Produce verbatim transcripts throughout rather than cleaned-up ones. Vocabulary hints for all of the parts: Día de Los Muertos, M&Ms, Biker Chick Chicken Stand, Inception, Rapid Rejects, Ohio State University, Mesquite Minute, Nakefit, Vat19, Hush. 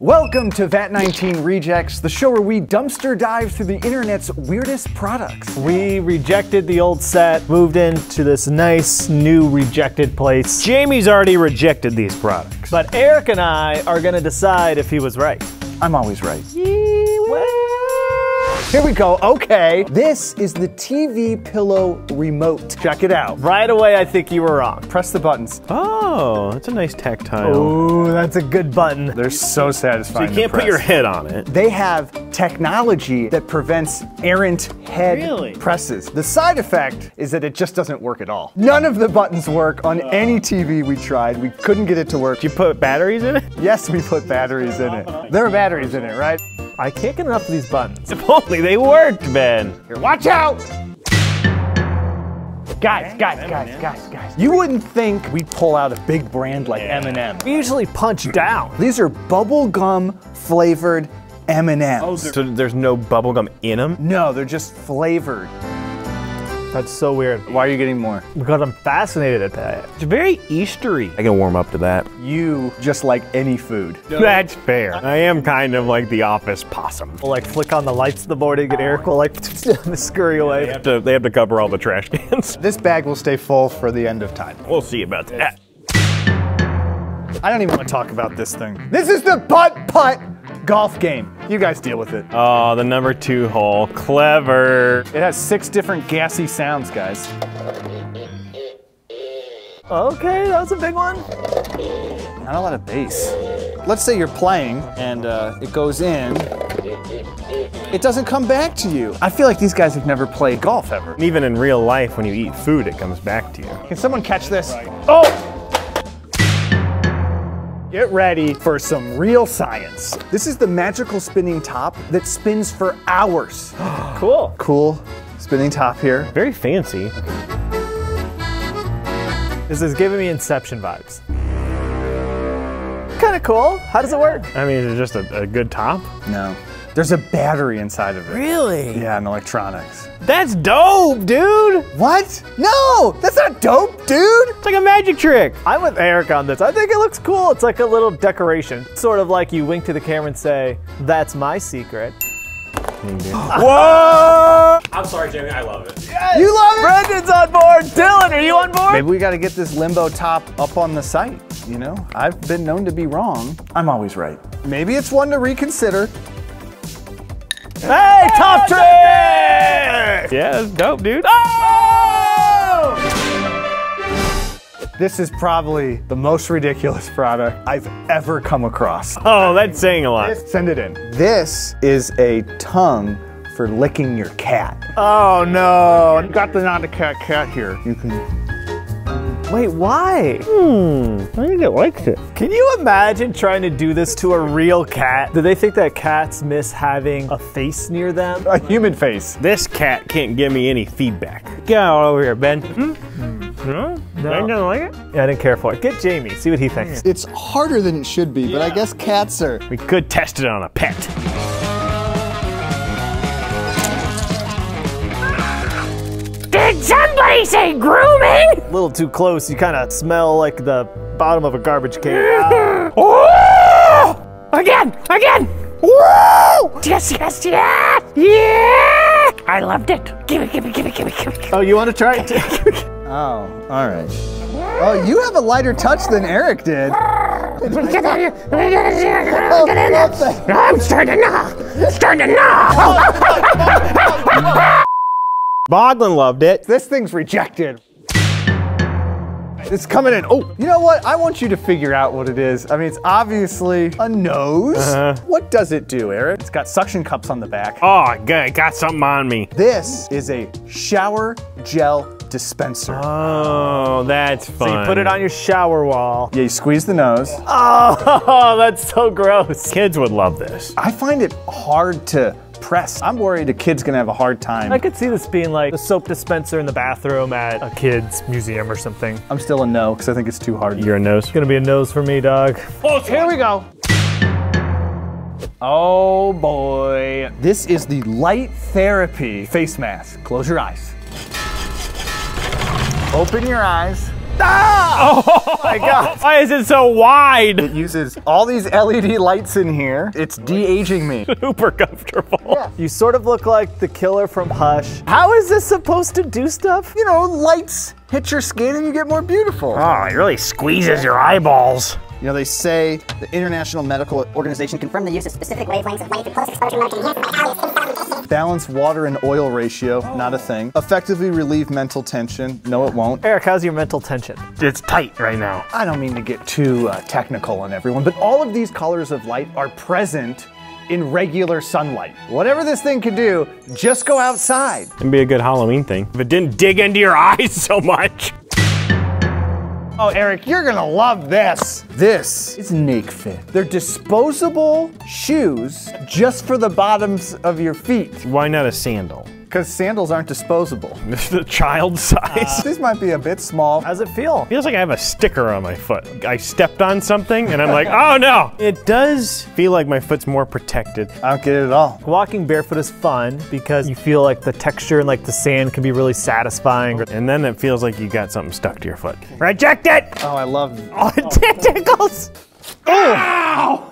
Welcome to Vat nineteen Rejects, the show where we dumpster dive through the internet's weirdest products. We rejected the old set, moved into this nice new rejected place. Jamie's already rejected these products. But Eric and I are gonna decide if he was right. I'm always right. Here we go, okay. This is the T V pillow remote. Check it out. Right away, I think you were wrong. Press the buttons. Oh, that's a nice tactile. Oh, that's a good button. They're so satisfying. So you can't put your head on it. They have technology that prevents errant head really? presses. The side effect is that it just doesn't work at all. None of the buttons work on uh, any T V we tried. We couldn't get it to work. Did you put batteries in it? Yes, we put batteries in it. There are batteries in it, right? I can't get enough of these buttons. If only they worked, Ben. Here, watch out! Guys, guys, guys, guys, guys. You wouldn't think we'd pull out a big brand like yeah. M and M's. We usually punch down. These are bubblegum flavored M and M's. Oh, so there's no bubblegum in them? No, they're just flavored. That's so weird. Why are you getting more? Because I'm fascinated at that. It's very Eastery. I can warm up to that. You just like any food. No. That's fair. I am kind of like the office possum. We'll like flick on the lights in the morning and Eric will like scurry away. Yeah, they, have to, they have to cover all the trash cans. This bag will stay full for the end of time. We'll see about that. I don't even want to talk about this thing. This is the putt-putt golf game. You guys deal with it. Oh, the number two hole. Clever. It has six different gassy sounds, guys. Okay, that was a big one. Not a lot of bass. Let's say you're playing and uh, it goes in. It doesn't come back to you. I feel like these guys have never played golf ever. Even in real life, when you eat food, it comes back to you. Can someone catch this? Oh! Get ready for some real science. This is the magical spinning top that spins for hours. Cool. Cool spinning top here. Very fancy. This is giving me Inception vibes. Kinda cool. How does it work? I mean, is it just a, a good top? No. There's a battery inside of it. Really? Yeah, and electronics. That's dope, dude! What? No! That's not dope, dude! It's like a magic trick. I'm with Eric on this. I think it looks cool. It's like a little decoration. Sort of like you wink to the camera and say, that's my secret. Whoa! I'm sorry, Jamie, I love it. Yes! You love it? Brendan's on board! Dylan, are you on board? Maybe we gotta get this limbo top up on the site, you know? I've been known to be wrong. I'm always right. Maybe it's one to reconsider. Hey, top trick! Yeah, that's dope, dude. Oh! This is probably the most ridiculous product I've ever come across. Oh, that's saying a lot. Send it in. This is a tongue for licking your cat. Oh, no. I've got the not-a-cat cat here. You can... Wait, why? Hmm, I think it likes it. Can you imagine trying to do this to a real cat? Do they think that cats miss having a face near them? A human face. This cat can't give me any feedback. Get out over here, Ben. Mm-hmm. No? No. I didn't like it? Yeah, I didn't care for it. Get Jamie, see what he thinks. It's harder than it should be, yeah. But I guess cats are. We could test it on a pet. Did somebody say grooming? A little too close, you kind of smell like the bottom of a garbage can. Oh! Again, again! Whoa! Yes, yes, yes! Yeah! I loved it. Give it, give it, give it, give it, give it. Oh, you want to try it? Oh, all right. Oh, you have a lighter touch than Eric did. I'm starting now. Starting now. Bodlin loved it. This thing's rejected. It's coming in. Oh, you know what? I want you to figure out what it is. I mean, it's obviously a nose. Uh-huh. What does it do, Eric? It's got suction cups on the back. Oh, it got something on me. This is a shower gel dispenser. Oh, that's fun. So you put it on your shower wall. Yeah, you squeeze the nose. Oh, that's so gross. Kids would love this. I find it hard to press. I'm worried a kid's gonna have a hard time. I could see this being like a soap dispenser in the bathroom at a kid's museum or something. I'm still a no, because I think it's too hard. You're a nose. It's gonna be a nose for me, dog. Oh, here we go. Oh boy. This is the light therapy face mask. Close your eyes. Open your eyes. Ah! Oh my God. Why is it so wide? It uses all these L E D lights in here. It's de-aging me. Super comfortable. Yeah. You sort of look like the killer from Hush. How is this supposed to do stuff? You know, lights hit your skin and you get more beautiful. Oh, it really squeezes your eyeballs. You know, they say the International Medical Organization confirmed the use of specific wavelengths of light through close exposure light to enhance balance water and oil ratio, oh. Not a thing. Effectively relieve mental tension. No, it won't. Eric, how's your mental tension? It's tight right now. I don't mean to get too uh, technical on everyone, but all of these colors of light are present in regular sunlight. Whatever this thing can do, just go outside. It'd be a good Halloween thing. If it didn't dig into your eyes so much. Oh, Eric, you're gonna love this. This is Nakefit. They're disposable shoes just for the bottoms of your feet. Why not a sandal? Because sandals aren't disposable. The child size. Uh, These might be a bit small. How's it feel? Feels like I have a sticker on my foot. I stepped on something and I'm like, oh no! It does feel like my foot's more protected. I don't get it at all. Walking barefoot is fun because you feel like the texture and like the sand can be really satisfying. And then it feels like you got something stuck to your foot. Reject it! Oh, I love it. Oh, it tickles! Ow!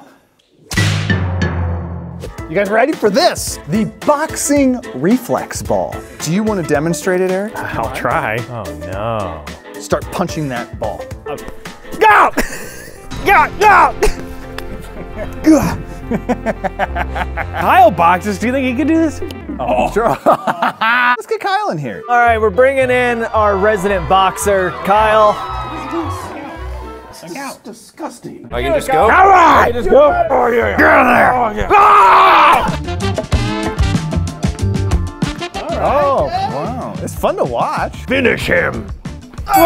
You guys ready for this? The boxing reflex ball. Do you want to demonstrate it, Eric? I'll try. Oh no. Start punching that ball. Go! Go! Go! Go! Kyle boxes, do you think he could do this? Oh. Let's get Kyle in here. All right, we're bringing in our resident boxer, Kyle. This is disgusting. I can just go? All right! I can just go? Oh, yeah, yeah. Get out of there! Oh, yeah. Ah! All right. Oh, wow. It's fun to watch. Finish him! Oh!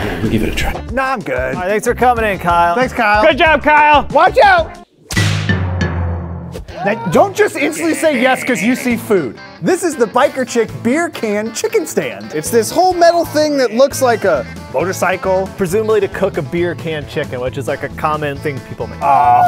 Here, we'll give it a try. Nah, I'm good. All right, thanks for coming in, Kyle. Thanks, Kyle. Good job, Kyle! Watch out! Now, don't just instantly say yes because you see food. This is the Biker Chick beer can chicken stand. It's this whole metal thing that looks like a motorcycle. Presumably to cook a beer can chicken, which is like a common thing people make. Oh,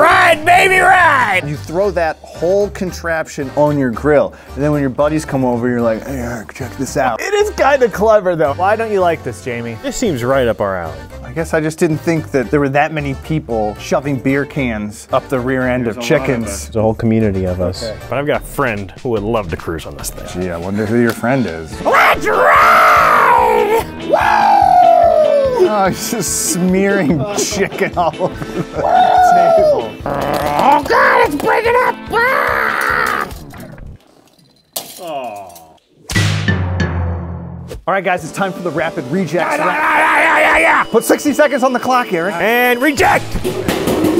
ride, baby, ride! You throw that whole contraption on your grill, and then when your buddies come over, you're like, hey, Eric, check this out. It is kind of clever, though. Why don't you like this, Jamie? This seems right up our alley. I guess I just didn't think that there were that many people shoving beer cans up the rear end There's of chickens. Of There's a whole community of us. Okay. But I've got a friend who would love to cruise on this thing. Gee, I wonder who your friend is. Let's ride! Woo! Oh, he's just smearing chicken all over the table. Oh God, it's breaking up! Ah! Oh. All right, guys, it's time for the rapid rejects. Yeah, yeah, yeah, yeah. Put sixty seconds on the clock, Eric. And reject!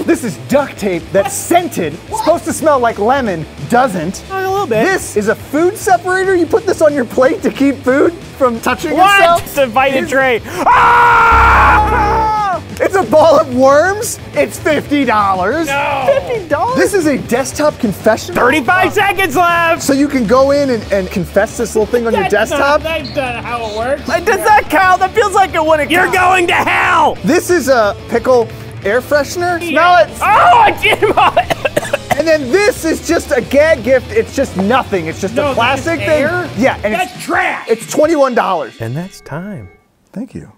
This is duct tape that's scented, what? Supposed to smell like lemon, doesn't. A little bit. This is a food separator. You put this on your plate to keep food from touching what? Itself. It's a vitamin tray. Ah! It's a ball of worms. It's fifty dollars. No. fifty dollars? This is a desktop confession. thirty-five seconds left. So you can go in and, and confess this little thing on that's your desktop. Not, that's not how it works. It does that, Kyle? That feels like it wouldn't. You're count. Going to hell. This is a pickle air freshener. Yeah. Smell it. Oh, I did. And then this is just a gag gift. It's just nothing. It's just no, a plastic thing. Air? Yeah, and that's it's trash. It's twenty-one dollars. And that's time. Thank you.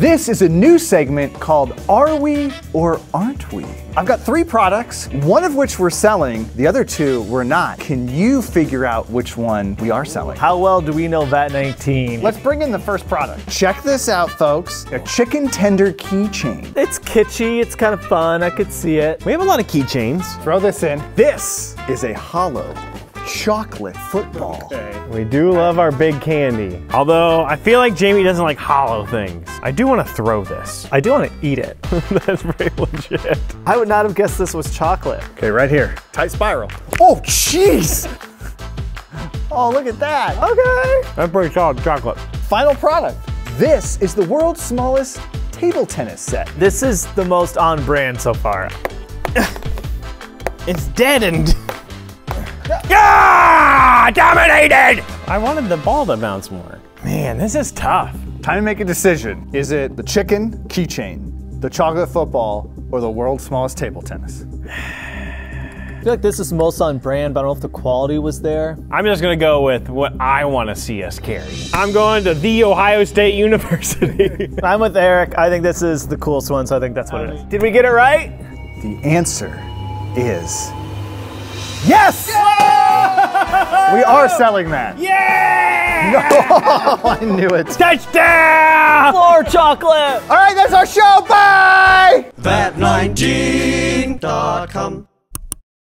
This is a new segment called Are We or Aren't We? I've got three products, one of which we're selling, the other two we're not. Can you figure out which one we are selling? How well do we know Vat nineteen? Let's bring in the first product. Check this out, folks. A chicken tender keychain. It's kitschy, it's kind of fun, I could see it. We have a lot of keychains. Throw this in. This is a hollow chocolate football. Okay. We do love our big candy. Although, I feel like Jamie doesn't like hollow things. I do want to throw this. I do want to eat it. That's pretty legit. I would not have guessed this was chocolate. Okay, right here. Tight spiral. Oh, jeez! Oh, look at that. Okay. That's pretty solid chocolate. Final product. This is the world's smallest table tennis set. This is the most on brand so far. It's deadened. Yeah! Dominated! I wanted the ball to bounce more. Man, this is tough. Time to make a decision. Is it the chicken keychain, the chocolate football, or the world's smallest table tennis? I feel like this is most on brand, but I don't know if the quality was there. I'm just gonna go with what I wanna see us carry. I'm going to the Ohio State University. I'm with Eric. I think this is the coolest one, so I think that's what it is. Did we get it right? The answer is yes! Yeah! We are selling that. Yeah! No, I knew it. Touchdown! More chocolate! All right, that's our show. Bye! Vat nineteen dot com